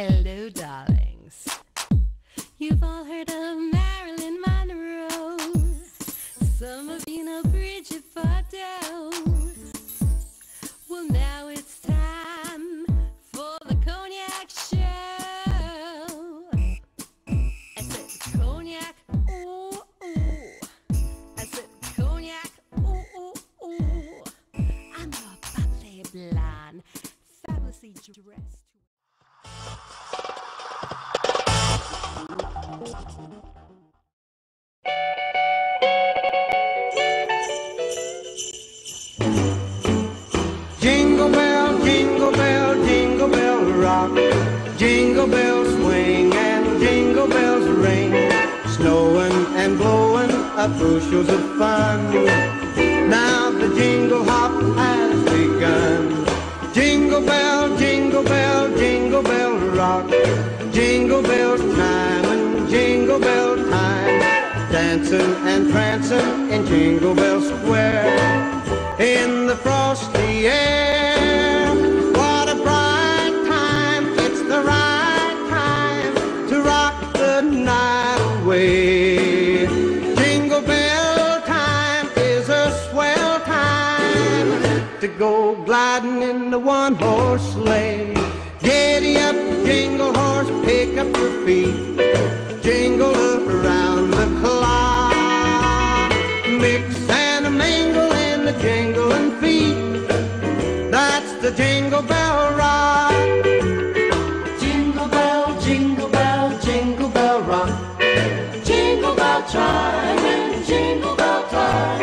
Hello, darlings. You've all heard of Marilyn Monroe. Some of you know Bridget Fardeaux. Well, now it's time for the Cognac Show. I said Cognac, ooh, ooh. I said Cognac, ooh, ooh, ooh. I'm your bubbly blonde, fabulously dressed. Jingle bell, jingle bell, jingle bell rock. Jingle bells swing and jingle bells ring. Snowing and blowing up bushels of fun. Now the jingle hop has begun. Jingle bell, jingle bell, jingle bell rock. Jingle bell time and jingle bell time. Dancing and prancing in Jingle Bell Square. In the frosty air, what a bright time. It's the right time to rock the night away. Jingle bell time is a swell time to go gliding in the one-horse sleigh. Giddy up, jingle horse, pick up your feet. Jingle around the clock. Mix and a mingle in the jingling feet. That's the Jingle Bell Rock. Jingle bell, jingle bell, jingle bell rock. Jingle bell time and jingle bell time.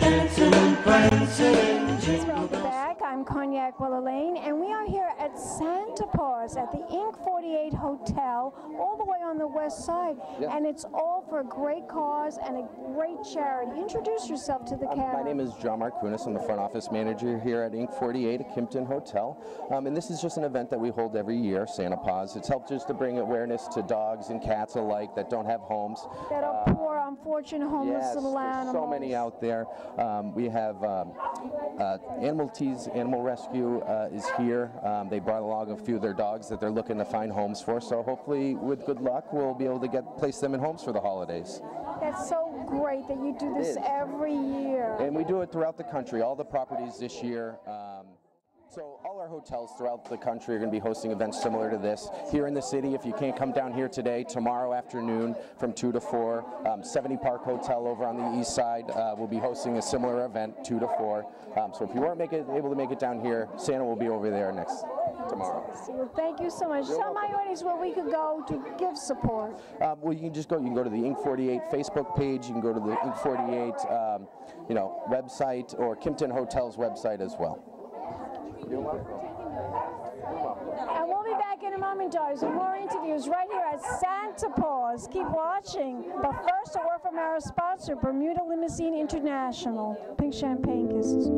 Dancing and prancing. I'm Cognac Willalane, and we are here at Santa Paws at the Ink 48 Hotel, all the way on the west side, yeah. And it's all for a great cause and a great charity. Introduce yourself to the camera. My name is John Mark Kunis. I'm the front office manager here at Ink 48 at Kimpton Hotel, and this is just an event that we hold every year, Santa Paws. It's helped just to bring awareness to dogs and cats alike that don't have homes. That are poor, unfortunate, homeless little animals. There's so many out there. We have Animal Rescue is here. They brought along a few of their dogs that they're looking to find homes for, so hopefully with good luck we'll be able to place them in homes for the holidays. That's so great that you do this every year. And we do it throughout the country, all the properties this year. So all our hotels throughout the country are going to be hosting events similar to this. Here in the city, if you can't come down here today, tomorrow afternoon from 2 to 4, 70 Park Hotel over on the east side will be hosting a similar event, 2 to 4. So if you weren't able to make it down here, Santa will be over there tomorrow. Thank you so much. Tell my audience where we could go to give support. Well, you can go to the Ink 48 Facebook page, you can go to the Ink 48 website, or Kimpton Hotel's website as well. And we'll be back in a moment, guys, with more interviews right here at Santa Paws. Keep watching. But first, a word from our sponsor, Bermuda Limousine International. Pink champagne kisses.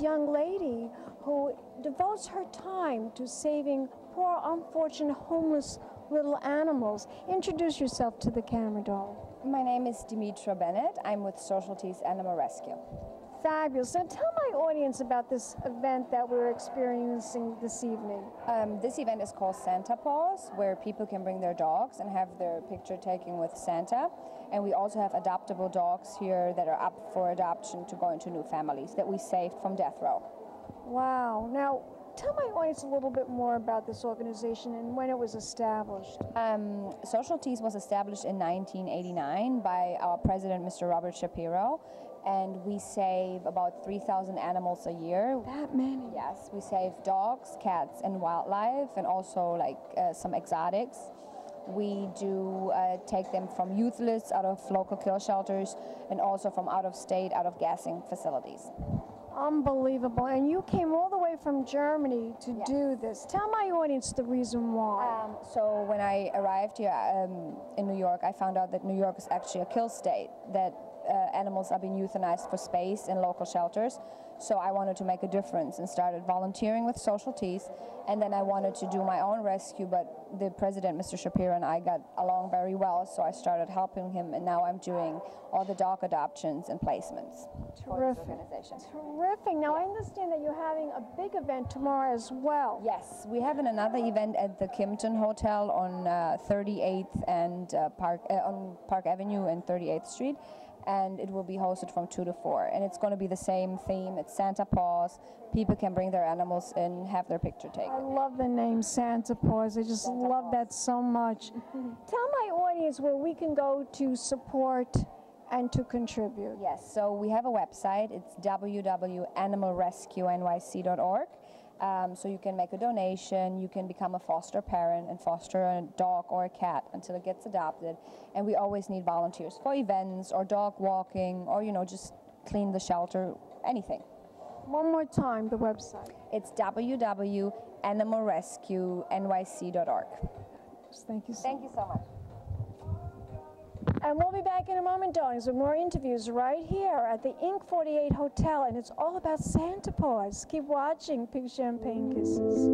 Young lady who devotes her time to saving poor, unfortunate, homeless little animals. Introduce yourself to the camera, doll. My name is Dimitra Bennett. I'm with Social Animal Rescue. Fabulous. Now tell my audience about this event that we're experiencing this evening. This event is called Santa Paws, where people can bring their dogs and have their picture taken with Santa. And we also have adoptable dogs here that are up for adoption to go into new families that we saved from death row. Wow. Now, Tell my audience a little bit more about this organization and when it was established. Socialties was established in 1989 by our president, Mr. Robert Shapiro, and we save about 3,000 animals a year. That many? Yes, we save dogs, cats, and wildlife, and also like some exotics. We do take them from youth lists, out of local kill shelters, and also from out of state, out of gassing facilities. Unbelievable. And you came all the way from Germany to do this. Tell my audience the reason why. So when I arrived here in New York, I found out that New York is actually a kill state, that animals are being euthanized for space in local shelters. So I wanted to make a difference and started volunteering with Socialties, and then I wanted to do my own rescue, but the president, Mr. Shapiro, and I got along very well, so I started helping him, and now I'm doing all the dog adoptions and placements. Terrific. Terrific. Now I understand that you're having a big event tomorrow as well. Yes, we have another event at the Kimpton Hotel on 38th and on Park Avenue and 38th Street. And it will be hosted from 2 to 4. And it's going to be the same theme. It's Santa Paws. People can bring their animals and have their picture taken. I love the name Santa Paws. I just love that so much. Tell my audience where we can go to support and to contribute. Yes, so we have a website. It's www.animalrescuenyc.org. So you can make a donation, you can become a foster parent and foster a dog or a cat until it gets adopted. And we always need volunteers for events or dog walking or, you know, just clean the shelter, anything. One more time, the website. It's www.animalrescuenyc.org. Thank you so much. Thank you so much. And we'll be back in a moment, darlings, with more interviews right here at the Ink 48 Hotel, and it's all about Santa Paws. Keep watching. Pink Champagne Kisses.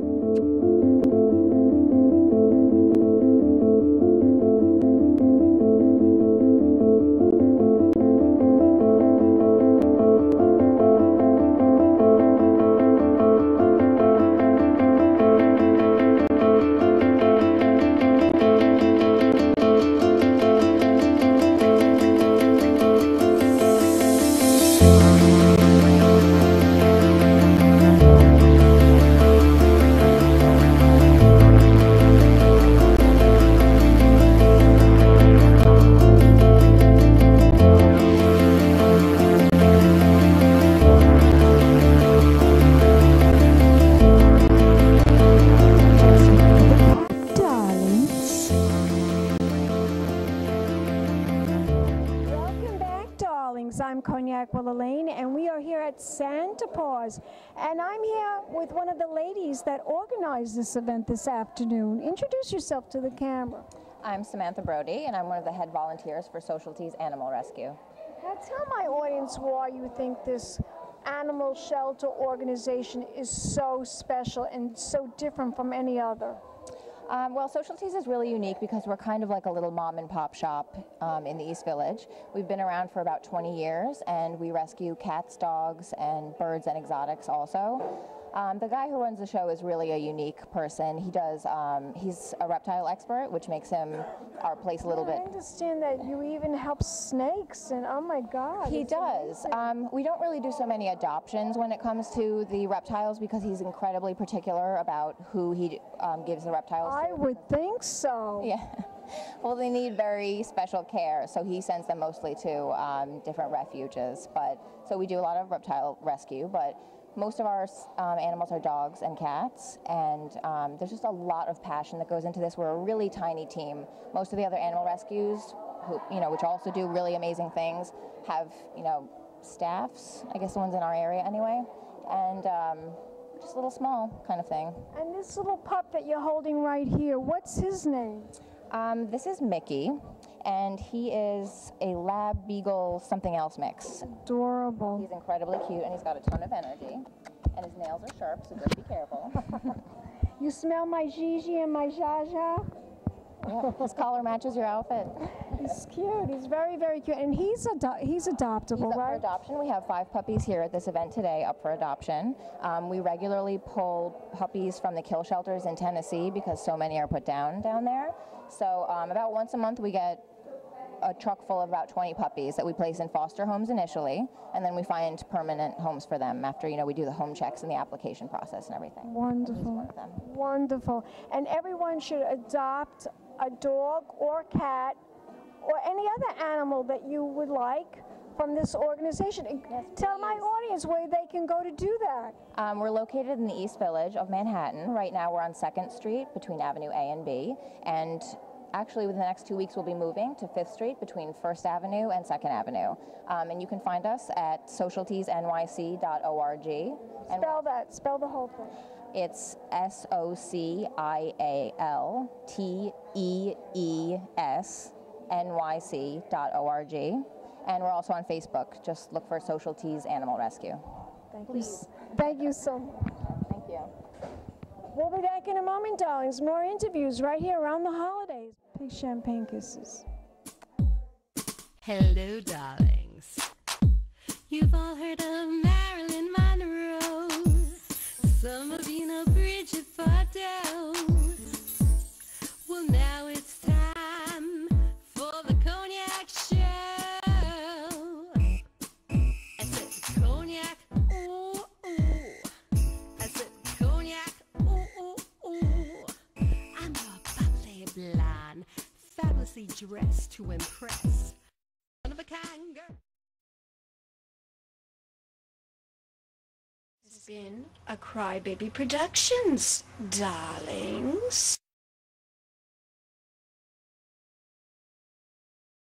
Santa Paws, and I'm here with one of the ladies that organized this event this afternoon. Introduce yourself to the camera. I'm Samantha Brody, and I'm one of the head volunteers for Socialties Animal Rescue. Now tell my audience why you think this animal shelter organization is so special and so different from any other. Well, Socialties is really unique because we're kind of like a little mom and pop shop in the East Village. We've been around for about 20 years, and we rescue cats, dogs, and birds and exotics also. The guy who runs the show is really a unique person. He does, he's a reptile expert, which makes him our place a little bit. I understand that you even help snakes, and oh my God. He does. We don't really do so many adoptions when it comes to the reptiles because he's incredibly particular about who he gives the reptiles to. I would think so. Yeah. Well, they need very special care, so he sends them mostly to different refuges. But so we do a lot of reptile rescue, but most of our animals are dogs and cats, and there's just a lot of passion that goes into this. We're a really tiny team. Most of the other animal rescues, who, you know, which also do really amazing things, have, you know, staffs, I guess the ones in our area anyway, and just a little small kind of thing. And this little pup that you're holding right here, what's his name? This is Mickey, and he is a lab beagle something else mix. Adorable. He's incredibly cute, and he's got a ton of energy, and his nails are sharp, so just be careful. You smell my Gigi and my Jaja? Yep, his collar matches your outfit. He's cute. He's very, very cute, and he's adoptable, he's up right? For adoption. We have 5 puppies here at this event today up for adoption. We regularly pull puppies from the kill shelters in Tennessee because so many are put down there. So about once a month we get a truck full of about 20 puppies that we place in foster homes initially, and then we find permanent homes for them after, you know, we do the home checks and the application process and everything. Wonderful. One of them. Wonderful. And everyone should adopt a dog or cat or any other animal that you would like from this organization. Yes, tell my audience where they can go to do that. We're located in the East Village of Manhattan. Right now we're on 2nd Street between Avenue A and B, and actually within the next 2 weeks we'll be moving to 5th Street between 1st Avenue and 2nd Avenue. And you can find us at socialitiesnyc.org. Spell that, spell the whole thing. It's socialitiesnyc.org. And we're also on Facebook. Just look for Social Tees Animal Rescue. Thank you so much. Thank you. We'll be back in a moment, darlings. More interviews right here around the holidays. Big champagne kisses. Hello, darlings. You've all heard of Marilyn Monroe. Some of you know Bridget Fardeaux. Well, now it's time for the Cognac Show. Blonde, fabulously dressed to impress. One of a kind girl. This has been a Crybaby Productions, darlings.